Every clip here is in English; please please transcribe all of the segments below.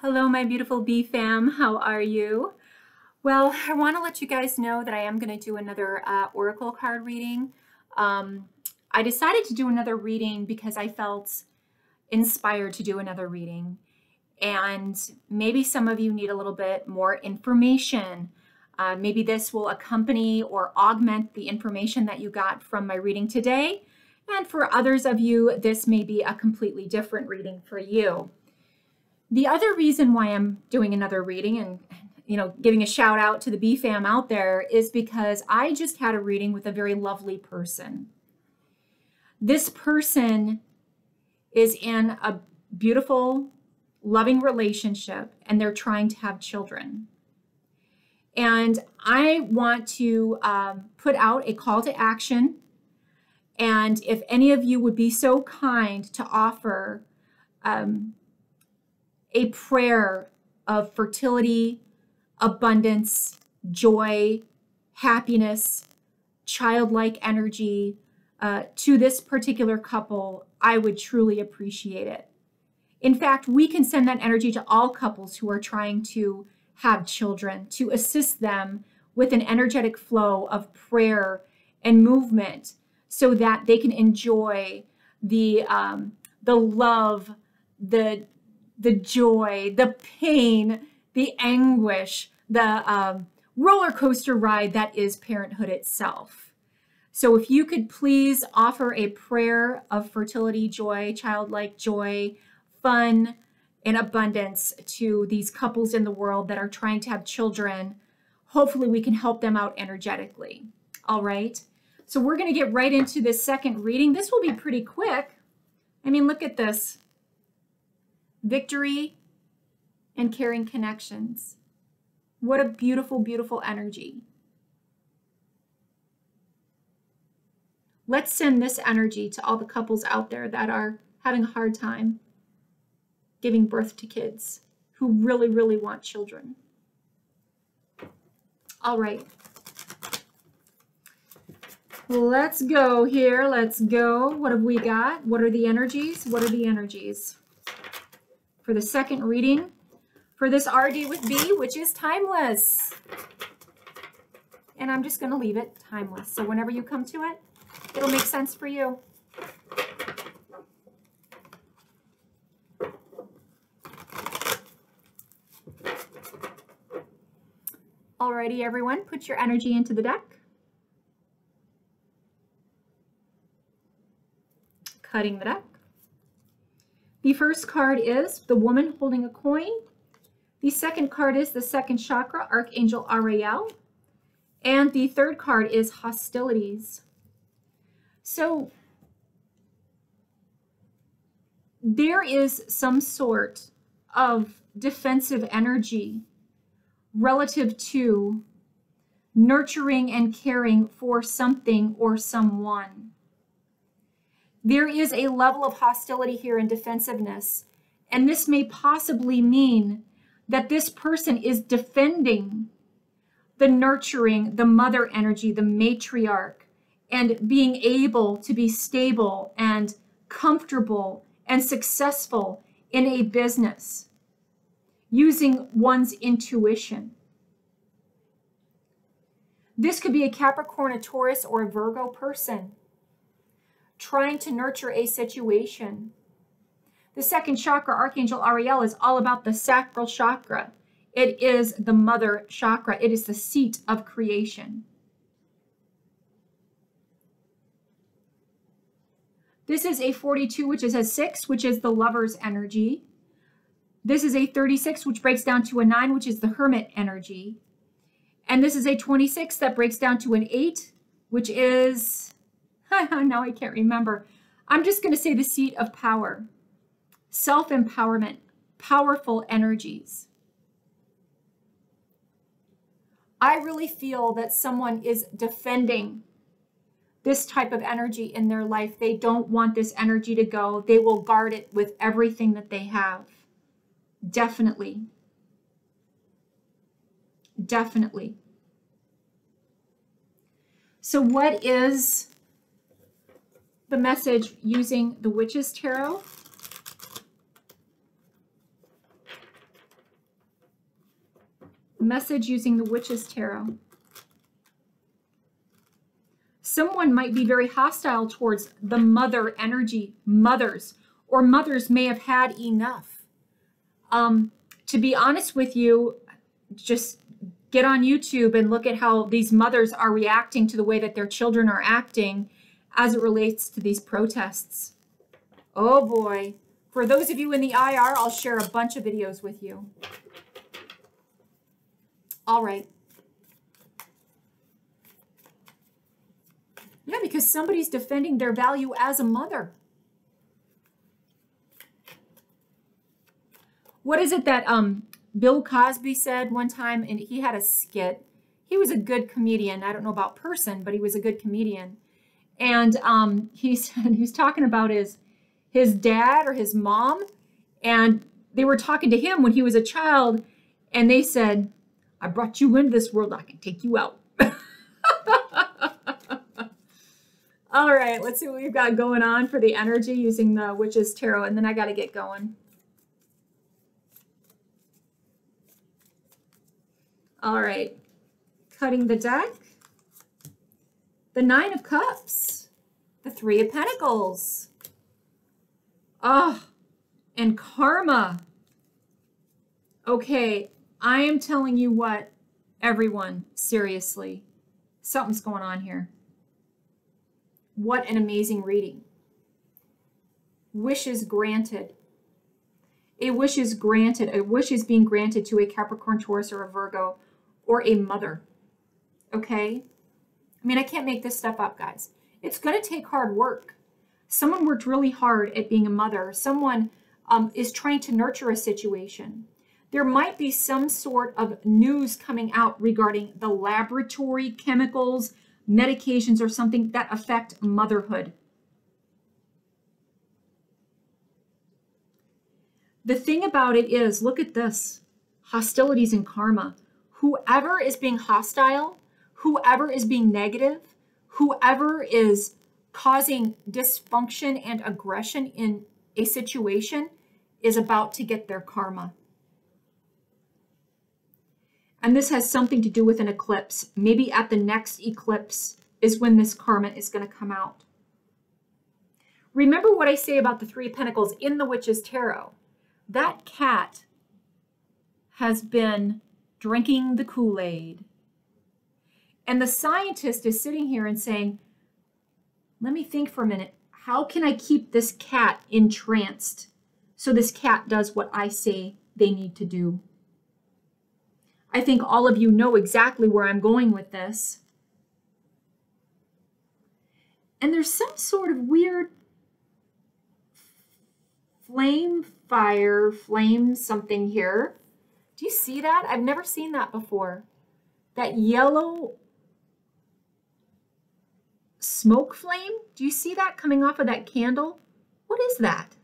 Hello, my beautiful bee fam. How are you? Well, I want to let you guys know that I am going to do another Oracle card reading. I decided to do another reading because I felt inspired to do another reading. And maybe some of you need a little bit more information. Maybe this will accompany or augment the information that you got from my reading today. And for others of you, this may be a completely different reading for you. The other reason why I'm doing another reading and, you know, giving a shout out to the bee fam out there is because I just had a reading with a very lovely person. This person is in a beautiful, loving relationship and they're trying to have children. And I want to put out a call to action. And if any of you would be so kind to offer a prayer of fertility, abundance, joy, happiness, childlike energy to this particular couple, I would truly appreciate it. In fact, we can send that energy to all couples who are trying to have children to assist them with an energetic flow of prayer and movement so that they can enjoy the love, the joy, the pain, the anguish, the roller coaster ride that is parenthood itself. So if you could please offer a prayer of fertility, joy, childlike joy, fun, and abundance to these couples in the world that are trying to have children, hopefully we can help them out energetically. All right. So we're going to get right into this second reading. This will be pretty quick. I mean, look at this. Victory and caring connections. What a beautiful, beautiful energy. Let's send this energy to all the couples out there that are having a hard time giving birth to kids, who really, really want children. All right. Let's go here. Let's go. What have we got? What are the energies? What are the energies for the second reading for this RD with B, which is timeless? And I'm just going to leave it timeless. So whenever you come to it, it'll make sense for you. Alrighty, everyone, put your energy into the deck. Cutting the deck. The first card is the woman holding a coin. The second card is the second chakra, Archangel Ariel. And the third card is hostilities. So there is some sort of defensive energy relative to nurturing and caring for something or someone. There is a level of hostility here and defensiveness, and this may possibly mean that this person is defending the nurturing, the mother energy, the matriarch, and being able to be stable and comfortable and successful in a business, using one's intuition. This could be a Capricorn, a Taurus, or a Virgo person trying to nurture a situation. The second chakra, Archangel Ariel, is all about the sacral chakra. It is the mother chakra. It is the seat of creation. This is a 42, which is a 6, which is the lover's energy. This is a 36, which breaks down to a 9, which is the hermit energy. And this is a 26 that breaks down to an 8, which is, now I can't remember. I'm just going to say the seat of power, self-empowerment, powerful energies. I really feel that someone is defending this type of energy in their life. They don't want this energy to go. They will guard it with everything that they have. Definitely. Definitely. So what is the message using the Witch's Tarot? message using the Witch's Tarot. Someone might be very hostile towards the mother energy, mothers, or mothers may have had enough. To be honest with you, just get on YouTube and look at how these mothers are reacting to the way that their children are acting as it relates to these protests. Oh boy. For those of you in the IR, I'll share a bunch of videos with you. All right. Yeah, because somebody's defending their value as a mother. What is it that Bill Cosby said one time? And he had a skit. He was a good comedian. I don't know about person, but he was a good comedian. And he said, he was talking about his dad or his mom, and they were talking to him when he was a child, and they said, I brought you into this world, I can take you out. All right, let's see what we've got going on for the energy using the Witch's Tarot, and then I got to get going. All right, cutting the deck. The Nine of Cups, the Three of Pentacles, oh, and karma. Okay, I am telling you what, everyone, seriously, something's going on here. What an amazing reading. Wishes granted. A wish is granted. A wish is being granted to a Capricorn, Taurus, or a Virgo, or a mother, okay? I mean, I can't make this stuff up, guys. It's going to take hard work. Someone worked really hard at being a mother. Someone is trying to nurture a situation. There might be some sort of news coming out regarding the laboratory chemicals, medications, or something that affect motherhood. The thing about it is, look at this, hostilities and karma. Whoever is being hostile, whoever is being negative, whoever is causing dysfunction and aggression in a situation is about to get their karma. And this has something to do with an eclipse. Maybe at the next eclipse is when this karma is going to come out. Remember what I say about the Three of Pentacles in the Witch's Tarot. That cat has been drinking the Kool-Aid. And the scientist is sitting here and saying, let me think for a minute. How can I keep this cat entranced so this cat does what I say they need to do? I think all of you know exactly where I'm going with this. And there's some sort of weird flame, fire, flame something here. Do you see that? I've never seen that before. That yellow smoke flame. Do you see that coming off of that candle? What is that?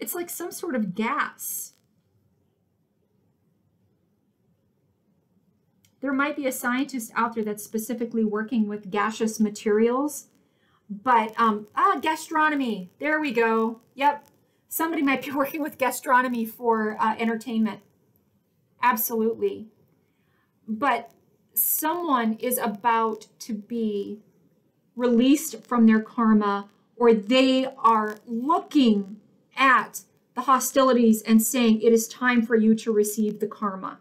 It's like some sort of gas. There might be a scientist out there that's specifically working with gaseous materials, but gastronomy. There we go. Yep. Somebody might be working with gastronomy for entertainment. Absolutely. But someone is about to be released from their karma, or they are looking at the hostilities and saying, it is time for you to receive the karma.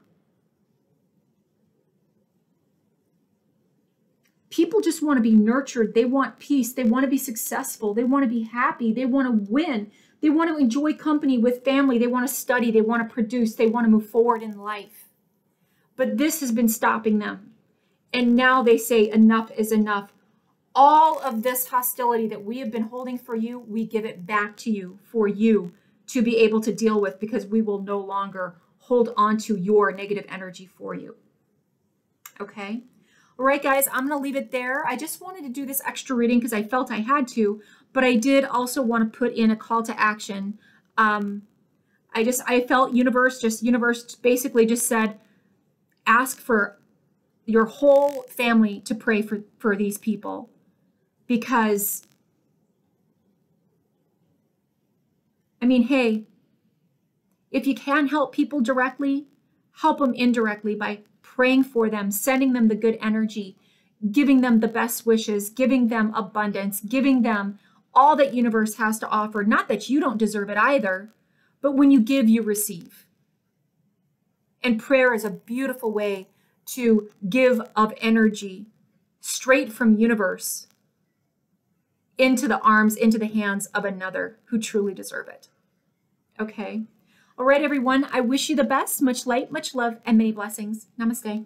People just want to be nurtured. They want peace. They want to be successful. They want to be happy. They want to win. They want to enjoy company with family. They want to study. They want to produce. They want to move forward in life. But this has been stopping them. And now they say enough is enough. All of this hostility that we have been holding for you, we give it back to you for you to be able to deal with, because we will no longer hold on to your negative energy for you. Okay? All right, guys, I'm going to leave it there. I just wanted to do this extra reading because I felt I had to. But I did also want to put in a call to action. I felt universe basically just said, ask for your whole family to pray for these people, because I mean, hey, if you can help people directly, help them indirectly by praying for them, sending them the good energy, giving them the best wishes, giving them abundance, giving them all that universe has to offer. Not that you don't deserve it either, but when you give, you receive. And prayer is a beautiful way to give of energy straight from universe into the arms, into the hands of another who truly deserve it. Okay. All right, everyone. I wish you the best. Much light, much love, and many blessings. Namaste.